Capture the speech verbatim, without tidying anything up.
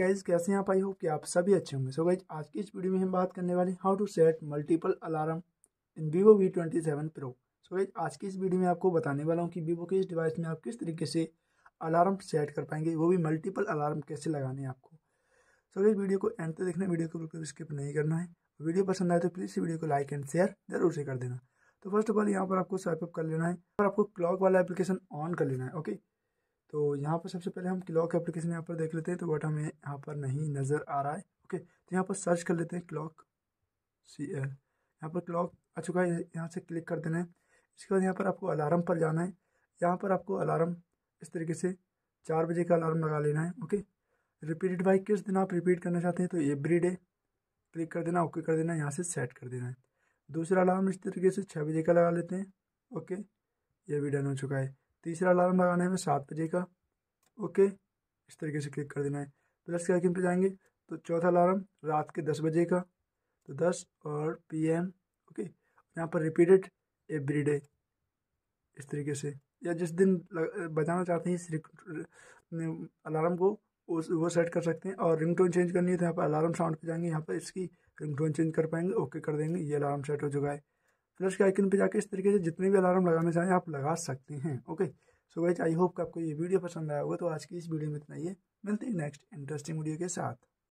Guys कैसे हैं आप, आई होप कि आप सभी अच्छे होंगे। सो गाइज आज की इस वीडियो में हम बात करने वाले हैं how to set multiple alarm in Vivo V twenty seven pro. So guys आज की इस वीडियो में आपको बताने वाला हूँ कि वीवो के इस डिवाइस में आप किस तरीके से अलार्म सेट कर पाएंगे, वो भी मल्टीपल अलार्म कैसे लगाने हैं आपको। सो गाइज वीडियो को एंड तक देखना, वीडियो को बिल्कुल स्किप नहीं करना है। वीडियो पसंद आए तो प्लीज़ वीडियो को लाइक एंड शेयर जरूर से कर देना। तो फर्स्ट ऑफ ऑल यहाँ पर आपको स्वाइप अप कर लेना है और आपको क्लॉक वाला एप्लीकेशन ऑन कर लेना है। ओके, तो यहाँ पर सबसे पहले हम क्लॉक एप्लीकेशन यहाँ पर देख लेते हैं, तो बट हमें यहाँ पर नहीं नज़र आ रहा है। ओके, तो यहाँ पर सर्च कर लेते हैं क्लॉक सी एल, यहाँ पर क्लॉक आ चुका है, यहाँ से क्लिक कर देना है। इसके बाद यहाँ पर आपको अलार्म पर जाना है। यहाँ पर आपको अलार्म इस तरीके से चार बजे का अलार्म लगा लेना है। ओके, रिपीटेड बाई किस दिन आप रिपीट करना चाहते हैं, तो एवरी डे क्लिक कर देना, ओके कर देना, यहाँ से सेट कर देना है। दूसरा अलार्म इस तरीके से छः बजे का लगा लेते हैं। ओके, ये भी डन हो चुका है। तीसरा अलार्म लगाना है हमें सात बजे का। ओके, इस तरीके से क्लिक कर देना है, प्लस के आइकन पे जाएंगे। तो चौथा अलार्म रात के दस बजे का, तो दस और पीएम। ओके, यहाँ पर रिपीटेड एवरी डे इस तरीके से, या जिस दिन बजाना चाहते हैं इस अलार्म को उस वो सेट कर सकते हैं। और रिंगटोन चेंज करनी है तो यहाँ पर अलार्म साउंड पे जाएंगे, यहाँ पर इसकी रिंगटोन चेंज कर पाएंगे। ओके कर देंगे, ये अलार्म सेट हो चुका है। प्लस के आइकन पे जाके इस तरीके से जितने भी अलार्म लगाना चाहें आप लगा सकते हैं। Okay, so guys I hope कि आपको ये वीडियो पसंद आया होगा। तो आज की इस वीडियो में इतना ही है, मिलते हैं नेक्स्ट इंटरेस्टिंग वीडियो के साथ।